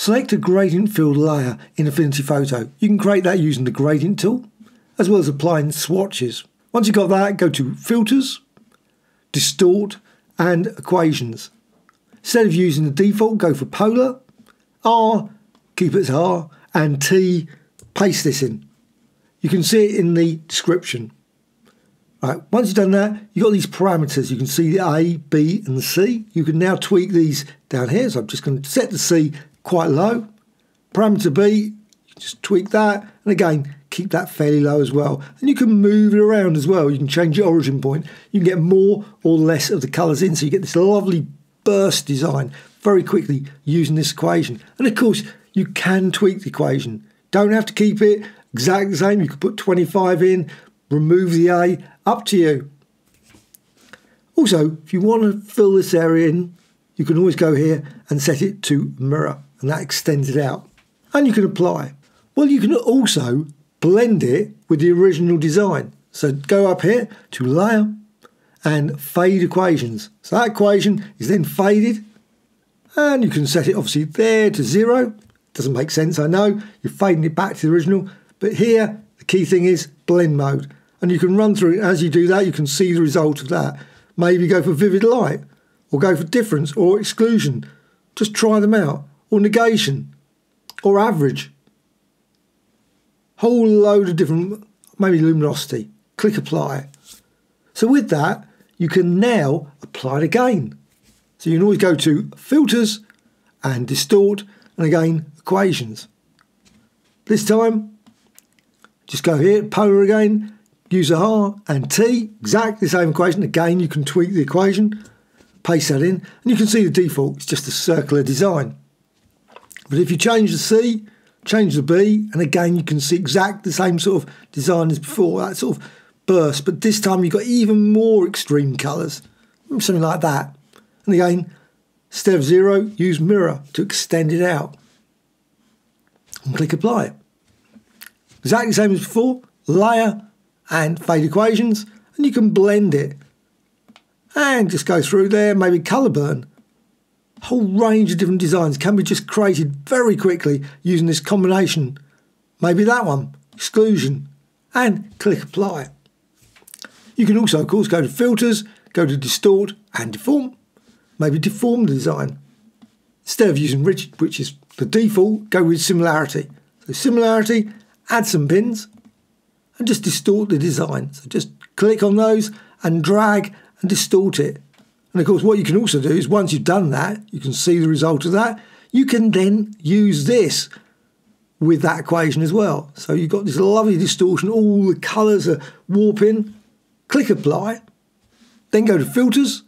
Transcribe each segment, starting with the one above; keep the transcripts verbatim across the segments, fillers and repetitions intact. Select a gradient filled layer in Affinity Photo. You can create that using the gradient tool, as well as applying swatches. Once you've got that, go to Filters, Distort and Equations. Instead of using the default, go for Polar, R, keep it as R, and T, paste this in. You can see it in the description. All right, once you've done that, you've got these parameters. You can see the A, B and the C. You can now tweak these down here. So I'm just going to set the C quite low. Parameter B, you just tweak that. And again, keep that fairly low as well. And you can move it around as well. You can change your origin point. You can get more or less of the colours in. So you get this lovely burst design very quickly using this equation. And of course, you can tweak the equation. Don't have to keep it exactly the same. You could put twenty-five in, remove the A, up to you. Also, if you want to fill this area in, you can always go here and set it to mirror, and that extends it out. And you can apply. Well, you can also blend it with the original design. So go up here to Layer and Fade Equations. So that equation is then faded, and you can set it obviously there to zero. Doesn't make sense, I know. You're fading it back to the original. But here, the key thing is blend mode. And you can run through it. As you do that, you can see the result of that. Maybe go for vivid light, or go for difference, or exclusion. Just try them out. Or negation, or average. Whole load of different, maybe luminosity. Click apply. So with that, you can now apply it again. So you can always go to filters and distort, and again, equations. This time, just go here, polar again, use R and T, exactly the same equation. Again, you can tweak the equation, paste that in, and you can see the default, it's just a circular design. But if you change the C, change the B, and again, you can see exactly the same sort of design as before, that sort of burst, but this time you've got even more extreme colours, something like that. And again, instead of zero, use mirror to extend it out. And click apply. Exactly the same as before, layer and fade equations, and you can blend it. And just go through there, maybe colour burn. Whole range of different designs can be just created very quickly using this combination. Maybe that one, exclusion, and click apply. You can also, of course, go to filters, go to distort and deform. Maybe deform the design. Instead of using rigid, which is the default, go with similarity. So similarity, add some pins, and just distort the design. So just click on those and drag and distort it. And of course, what you can also do is once you've done that, you can see the result of that. You can then use this with that equation as well. So you've got this lovely distortion, all the colours are warping. Click apply, then go to filters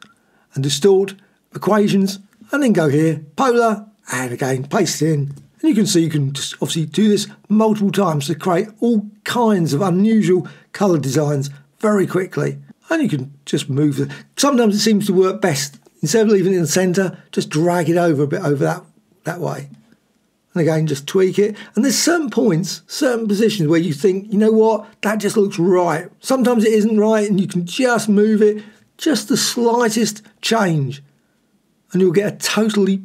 and distort, equations, and then go here, polar, and again paste it in, and you can see you can just obviously do this multiple times to create all kinds of unusual colour designs very quickly. And you can just move the, sometimes it seems to work best instead of leaving it in the centre, just drag it over a bit over that that way, and again just tweak it. And there's certain points, certain positions where you think, you know what, that just looks right. Sometimes it isn't right, and you can just move it just the slightest change. And you'll get a totally,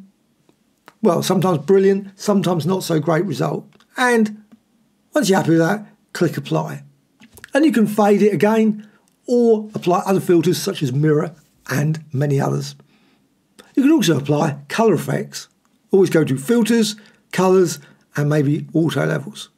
well, sometimes brilliant, sometimes not so great result. And once you're happy with that, click apply. And you can fade it again or apply other filters such as mirror and many others. You can also apply colour effects. Always go to filters, colours, and maybe auto levels.